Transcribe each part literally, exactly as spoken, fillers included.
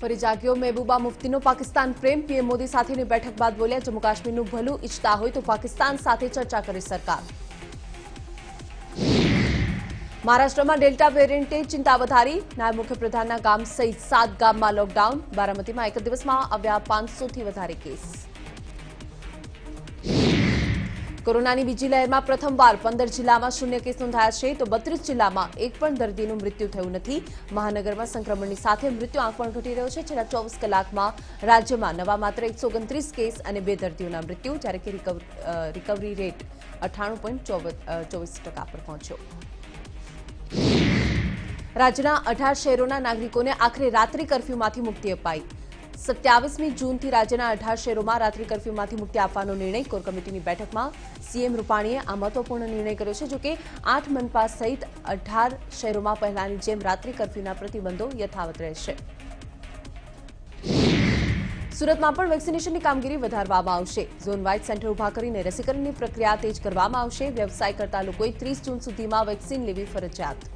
फरी जाग्यो महबूबा मुफ्तीनो पाकिस्तान प्रेम। पीएम मोदी साथेनी बैठक बाद बोल्या, जम्मू काश्मीरनु भलू इच्छता होय तो पाकिस्तान साथे चर्चा करे सरकार। महाराष्ट्र में डेल्टा वेरिएंटे चिंता वधारी, नायब मुख्यप्रधान गाम सहित सात गाम में लॉकडाउन। बारामती में एक दिवस में आव्या पांच सौ थी वधारे केस। कोरोना की बीजी लहर में प्रथमवार पंदर जिला में शून्य केस नोंधाया है तो बत्रीस जिला में एक पण दर्दी मृत्यु थयुं नथी। महानगर में संक्रमण की साथ मृत्यु आंक पण घटी रह्यो छे। छेल्ला चौबीस कलाक में राज्य में नवा मात्र एक सौ ओगणत्रीस केस और बे दर्दीओना मृत्यु, त्यारे के रिकवरी रेट अठाणु पॉइंट चौवीस टका पर पहोंच्यो। राज्यना अठार शहरोना नागरिकोने आखरे रात्रि कर्फ्यूमांथी मुक्ति अपाई। सत्यावीसमी जून थी राज्यना अठार शहरोमां रात्रि कर्फ्यूमांथी मुक्ति आपवानो निर्णय कोर कमिटीनी बेठकमां सीएम रूपाणीए आ महत्वपूर्ण निर्णय कर्यो छे। जोके आठ मनपा सहित अठार शहरोमां पहेलानी जेम रात्रि कर्फ्यूना प्रतिबंधो यथावत रहेशे। सूरतमां पण वेक्सिनेशननी कामगीरी वधारवामां आवशे। झोनवाइज सेंटर उभा करीने रसीकरणनी प्रक्रिया तेज करवामां आवशे। व्यवसाय करता लोकोए तीस जून सुधीमां वेक्सिन लेवी फरजियात।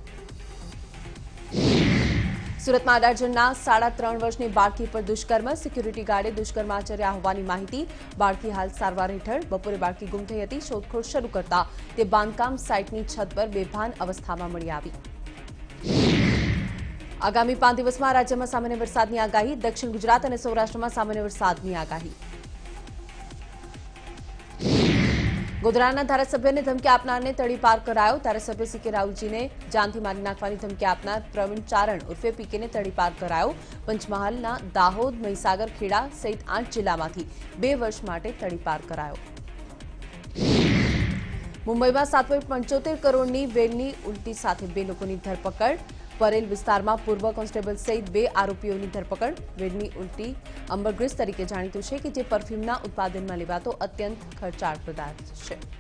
सूरत में अठार जनना साढ़ा त्रण वर्षनी बाळकी पर दुष्कर्म, सिक्योरिटी गार्डे दुष्कर्म आचर्या होवानी माहिती। बाळकी हाल सारवार हेठळ। बपोरे बाळकी गुम थई हती। शोधखोळ शरू करता ते बांधकाम साइटनी छत पर बेभान अवस्थामां मळी आवी। आगामी पांच दिवस में राज्य में सामान्य वरसादनी आगाही। दक्षिण गुजरात और सौराष्ट्र में सामान्य वरसादनी आगाही। गोधराना धारासभ्य ने धमकी आपनार ने तड़ी पार करायो। धारासभ्य सीके रावजी ने जान थी मारी नाखवानी धमकी आपनार प्रवीण चारण उर्फे पीके ने तड़ी पार करायो। पंचमहालना दाहोद, महिसागर, खेड़ा सहित आठ जिला में बे वर्ष माटे तड़ी पार करायो। मुंबई में सात पॉइंट पंचोतेर करोड़नी वेलनी उल्टी साथ बे लोकोनी धरपकड़। परेल विस्तार में पूर्व कॉन्स्टेबल सहित बे आरोपीओं की धरपकड़। वेलनी उल्टी अंबरग्रेस तरीके जाणीतुं छे कि जे परफ्यूमना उत्पादन में लेवातो अत्यंत खर्चाळ पदार्थ छे।